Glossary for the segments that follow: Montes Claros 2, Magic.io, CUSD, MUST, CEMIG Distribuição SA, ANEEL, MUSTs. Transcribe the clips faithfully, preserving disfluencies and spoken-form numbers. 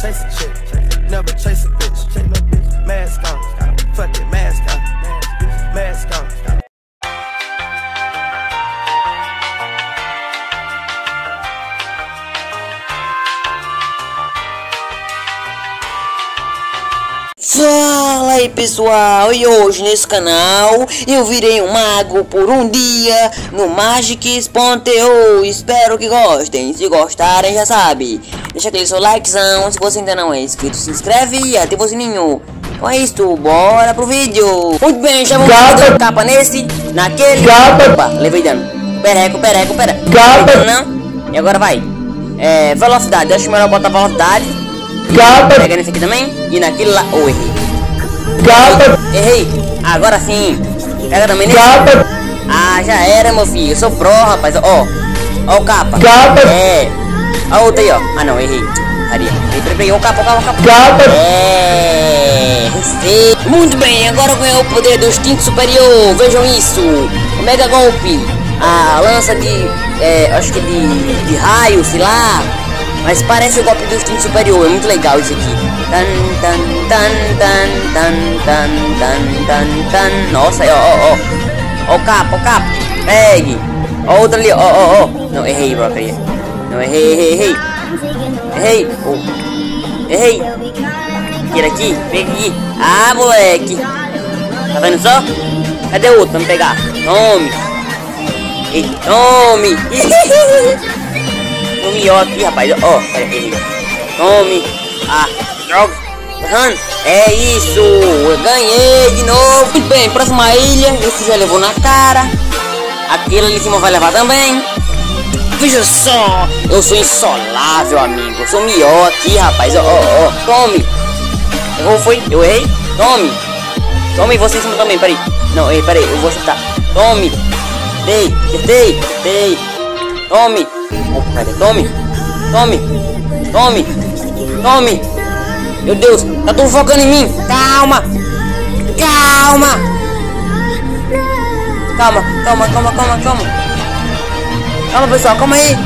Chase a chick, never chase a bitch. Mask on, fuck it, mask on, mask on. Fala aí pessoal, e hoje nesse canal eu virei um mago por um dia no Magic ponto i o. Espero que gostem, se gostarem já sabe, deixa aquele seu likezão, se você ainda não é inscrito se inscreve e ativa o sininho. Então é isso, bora pro vídeo. Muito bem, já vamos fazer capa nesse, naquele, opa, levei dano, pereco, pereco, pereco, pereco não, e agora vai, é, velocidade, acho melhor botar velocidade. Pega nesse aqui também e naquele lá. Oh, errei. Errei. Agora sim. Pega também nesse. Ah, já era, meu filho. Eu sou pro, rapaz. Ó. Ó o capa. É. Ó o outro aí, ó. Ah, não. Errei. Aria. Errei. Ó o capa, ó o capa. É. Muito bem. Agora ganhou o poder do instinto superior. Vejam isso. O mega golpe. A lança de... É, acho que de... De raio, sei lá. Mas parece o golpe do instinto superior, é muito legal isso aqui. Tan, tan, tan, tan, tan, tan, tan, tan, tan. Nossa, ó, ó, ó. Ó o capo, ó o capo. Pegue. Ó outro ali, ó, ó, ó. Não, errei, bro, queria. Não, errei, errei, errei. Errei. Oh. Errei. Tira aqui, pega aqui. Ah, moleque. Tá vendo só? Cadê o outro? Vamos pegar. Tome. Ei, tome. No melhor aqui, rapaz, ó, oh, peraí, tome, ah, droga, é isso, eu ganhei de novo. Muito bem, próxima ilha, esse já levou na cara, aquele ali em cima vai levar também. Veja só, eu sou insolável, amigo, eu sou melhor aqui, rapaz, ó, ó, ó, tome, errou, foi, eu errei, tome, tome, você em cima também, peraí, não, ei, peraí, eu vou acertar, tome, dei, dei, dei, tome. Tome, tome, tome, tome. Meu Deus, tá tudo focando em mim. Calma, calma, calma, calma, calma, calma, calma. Calma, pessoal, calma aí.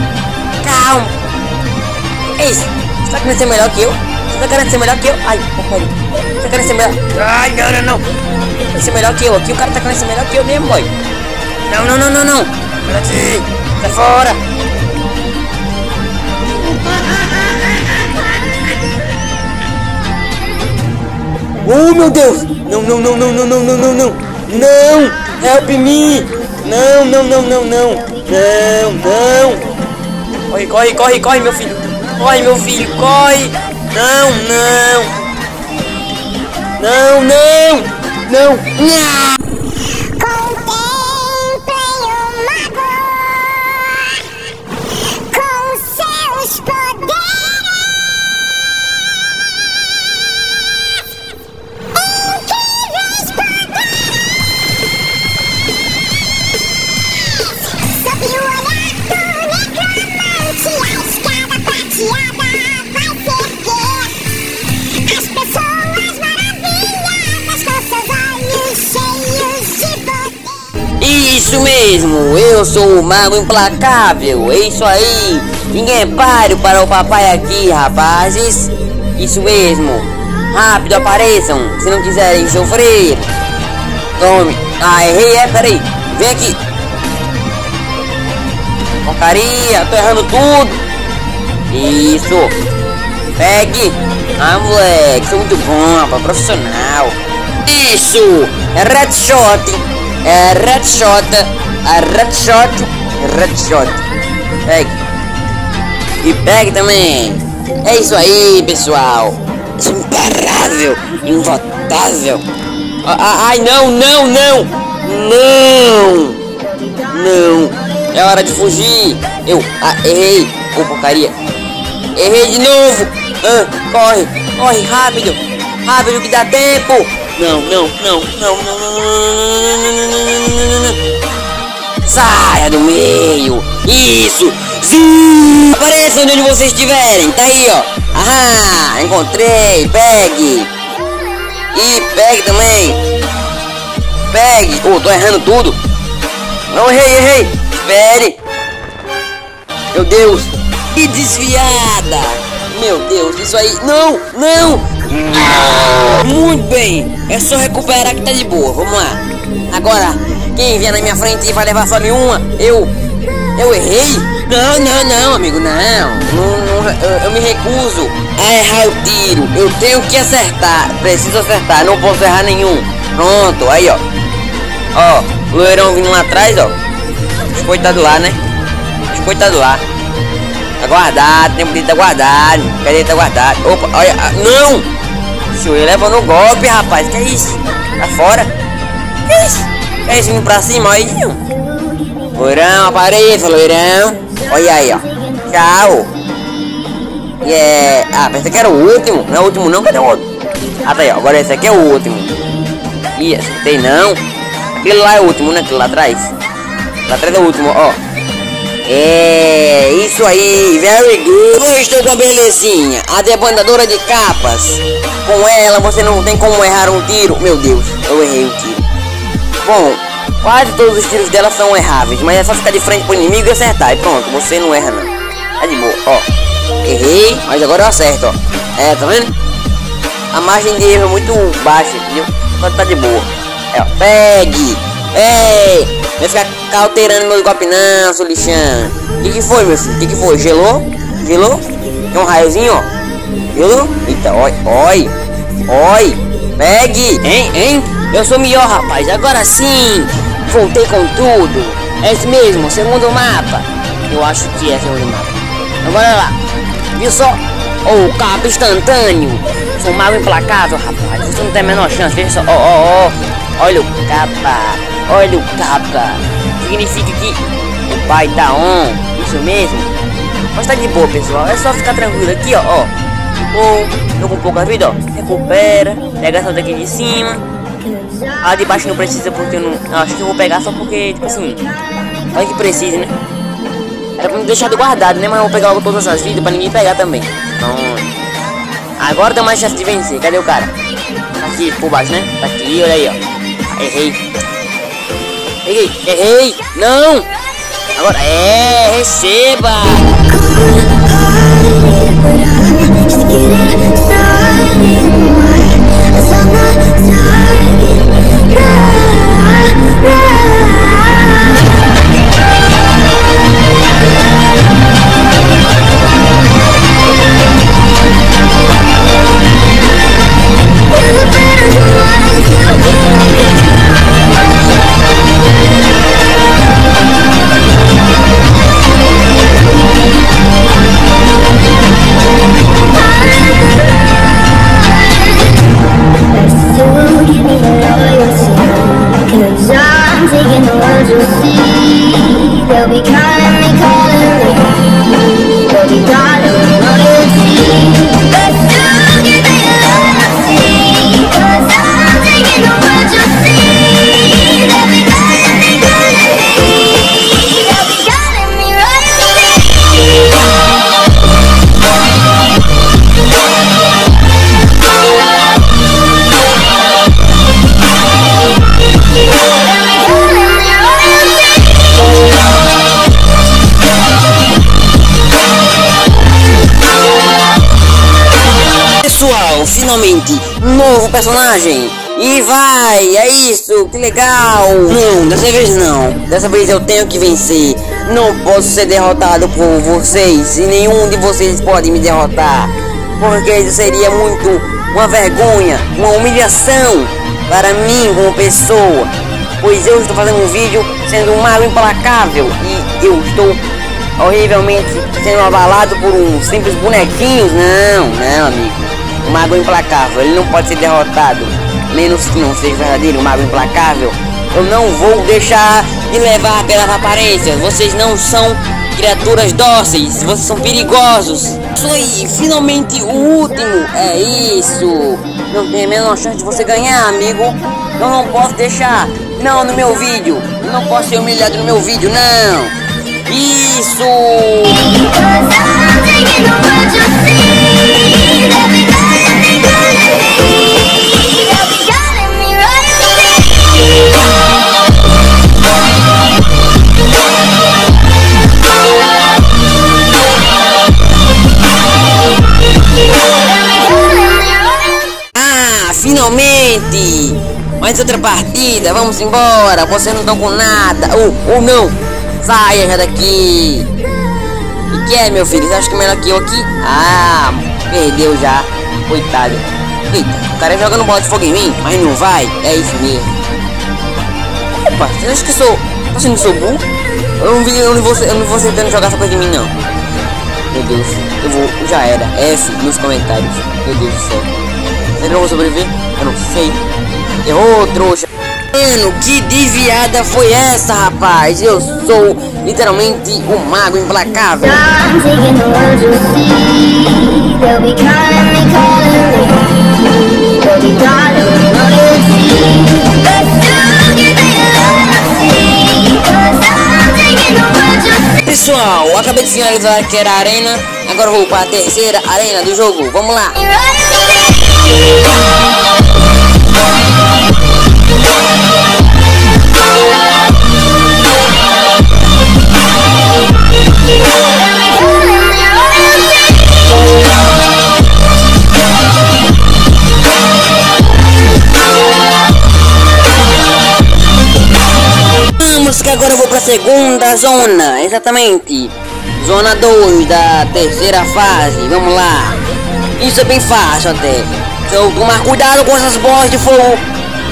Calma. É isso. Você tá querendo ser melhor que eu? Você tá querendo ser melhor que eu? Ai, porra. Você tá querendo ser melhor? Ai, não, não, não. Quer ser melhor que eu? Aqui o cara tá querendo ser melhor que eu mesmo, boy. Não, não, não, não, não. Aqui. Sai fora. Oh meu Deus! Não, não, não, não, não, não, não, não, não! Não! Help me! Não, não, não, não, não! Não, não! Corre, corre, corre, corre, meu filho! Corre, meu filho, corre! Não, não! Não, não! Não! Não! Isso mesmo, eu sou o mago implacável, é isso aí, ninguém é páreo para o papai aqui, rapazes, isso mesmo, rápido apareçam, se não quiserem sofrer, tome, ah, errei, é, peraí, vem aqui, porcaria, tô errando tudo, isso, pegue, ah, moleque, sou muito bom, rapaz, profissional, isso, é headshot. É Redshot, a Redshot, Redshot. Pegue. E pegue também. É isso aí, pessoal. Isso é imparável, invotável. Ai, não, não, não. Não. Não. É hora de fugir. Eu ah, errei. Ô, porcaria. Errei de novo. Ah, corre, corre rápido. Rápido que dá tempo. Não, não, não, não, não, não. Saia do meio. Isso. Sim. Apareça onde vocês estiverem. Tá aí, ó. Ah, encontrei. Pegue. E pegue também. Pegue. Oh, tô errando tudo. Não, errei, errei. Espere. Meu Deus. Que desviada. meu Deus, isso aí, não, não. Ah, muito bem, é só recuperar que tá de boa, vamos lá. Agora, quem vier na minha frente vai levar só nenhuma. Eu, eu errei? Não, não, não, amigo, não, não, não eu, eu me recuso a errar o tiro. Eu tenho que acertar, preciso acertar, não posso errar nenhum. Pronto, aí ó, ó, loirão vindo lá atrás, ó. Coitado lá, né? Coitado lá. Tá guardado, tem bonito, tá guardado. Cadê ele? Tá guardado. Opa, olha. Não! Seu ele levou no golpe, rapaz. Que isso? Tá fora? Que isso? Que isso? Vindo pra cima, olha aí. Loirão, apareça, loirão. Olha aí, ó. Tchau. E yeah. Ah, pensei que era o último. Não é o último, não? Cadê o outro? Ah, tá aí, ó. Agora esse aqui é o último. Ih, acertei não. Aquele lá é o último, né? Aquele lá atrás. Lá atrás é o último, ó. É, isso aí, very good. Eu estou com a belezinha, a debandadora de capas. Com ela você não tem como errar um tiro. Meu Deus, eu errei o tiro. Bom, quase todos os tiros dela são erráveis, mas é só ficar de frente pro inimigo e acertar, e pronto, você não erra não. Tá de boa, ó. Errei, mas agora eu acerto, ó. É, tá vendo? A margem de erro é muito baixa, entendeu? Só tá de boa. É, ó, pegue. Ei, vai ficar alterando meu golpe não, seu lixão. Que que foi, meu filho? Que que foi? Gelou? Gelou? Tem um raiozinho, ó. Gelou? Eita, oi, oi, oi. Pegue, hein, hein? Eu sou melhor, rapaz. Agora sim, voltei com tudo. É isso mesmo, segundo mapa. Eu acho que é segundo mapa. Agora lá, viu só? Ô, oh, cabo instantâneo. Sou mago implacável, rapaz. Você não tem a menor chance, veja só. Ó, ó, ó. Olha o capa. Olha o capa, significa que o pai tá on, isso mesmo. Mas tá de boa, pessoal, é só ficar tranquilo aqui, ó, ó. Bom, tô com pouca vida, ó, recupera, pega essa daqui de cima. A de baixo não precisa porque eu não, não acho que eu vou pegar só porque, tipo assim, olha que precisa, né? Era pra me deixar guardado, né, mas eu vou pegar logo todas as vidas pra ninguém pegar também. Então, agora dá mais chance de vencer, cadê o cara? Tá aqui por baixo, né? Tá aqui, olha aí, ó, errei. Errei, errei, não! Agora é, receba! Finalmente, novo personagem. E vai, é isso, que legal. Não, dessa vez não. Dessa vez eu tenho que vencer. Não posso ser derrotado por vocês. E nenhum de vocês pode me derrotar, porque isso seria muito uma vergonha, uma humilhação para mim como pessoa. Pois eu estou fazendo um vídeo sendo um mago implacável, e eu estou horrivelmente sendo abalado por uns simples bonequinhos. Não, não, amigo. O mago implacável, ele não pode ser derrotado, menos que não seja verdadeiro. O mago implacável, eu não vou deixar de levar pelas aparências. Vocês não são criaturas dóceis, vocês são perigosos. Isso aí, finalmente o último. É isso, não tem a menor chance de você ganhar, amigo. Eu não posso deixar, não, no meu vídeo. Eu não posso ser humilhado no meu vídeo, não. Isso. gente. Mais outra partida. Vamos embora. Vocês não estão com nada. Ou oh, oh, não. Saia já daqui. O que é, meu filho? Você acha que é melhor que eu aqui? Ah, perdeu já. Coitado. Eita, o cara jogando bola de fogo em mim, mas não vai. É isso mesmo. Opa, você acha que eu sou... Você não sou burro? Eu não, vi, eu, não vou, eu não vou tentando jogar essa coisa em mim, não. Meu Deus. Eu vou... Já era. F nos comentários. Meu Deus do céu. Eu não vou sobreviver? Eu não sei. Errou, trouxa. Mano, que desviada foi essa, rapaz? Eu sou literalmente o um mago implacável. Pessoal, eu acabei de finalizar aqui a arena. Agora vou para a terceira arena do jogo. Vamos lá. Vamos que agora eu vou para a segunda zona, exatamente. Zona dois da terceira fase, vamos lá. Isso é bem fácil até. Então tomar cuidado com essas bolas de fogo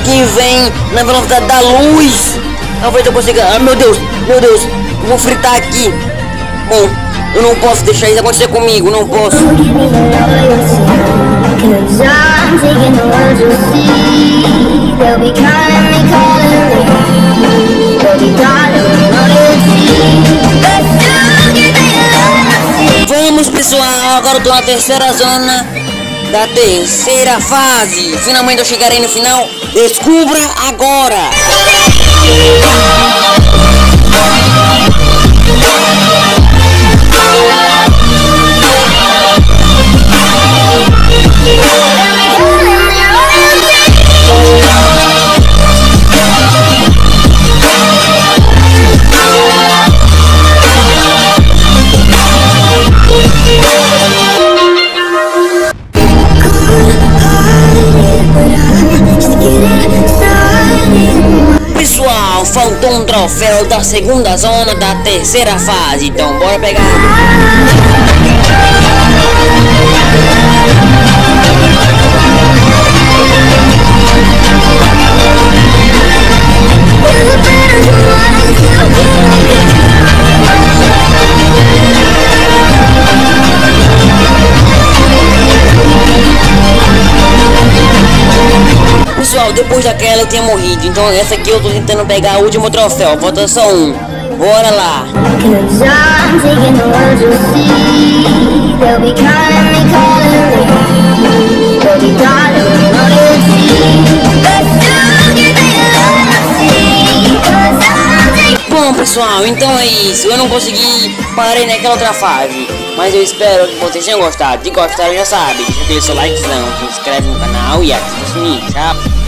que vem na velocidade da luz. Talvez eu consiga... Ah, meu Deus, meu Deus, eu vou fritar aqui. Bom, eu não posso deixar isso acontecer comigo, não posso. Vamos, pessoal, agora eu tô na terceira zona da terceira fase. Finalmente eu chegarei no final. Descubra agora. Pessoal, faltou um troféu da segunda zona da terceira fase, então bora pegar. Pessoal, depois daquela eu tinha morrido, então essa aqui eu tô tentando pegar o último troféu, falta só um. Bora lá. Bom, pessoal, então é isso. Eu não consegui, parei naquela outra fase, mas eu espero que vocês tenham gostado. Se gostaram, já sabe, deixa aquele seu likezão, se inscreve no canal e ativa o sininho, tchau.